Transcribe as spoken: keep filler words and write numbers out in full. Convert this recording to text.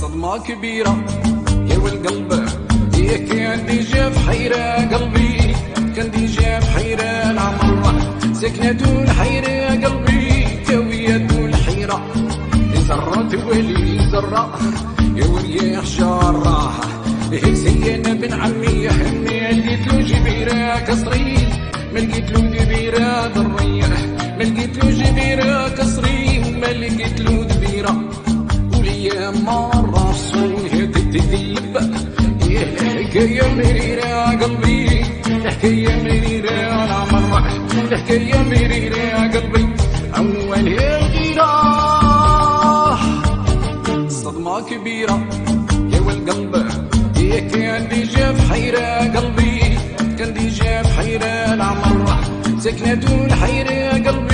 صدمة كبيرة يا والقلب يا كان ديجا بحيرة قلبي كان ديجا بحيرة العمر سكنة الحيرة قلبي توية الحيرة زرة ولي زرة يا وريح شارة هبسينا بن عمي يهمني لقيت له جبيرة كسري ما لقيت له دبيرة ضرية ما لقيت له جبيرة كسري ما لقيت له دبيرة يا مرة صوت التذيب يا حكاية مريرة قلبي حكاية مريرة على مرة حكاية مريرة قلبي أول غيرة صدمة كبيرة يا والقلب يا كان ديجا بحيرة قلبي كان ديجا بحيرة على مرة سكنة الحيرة قلبي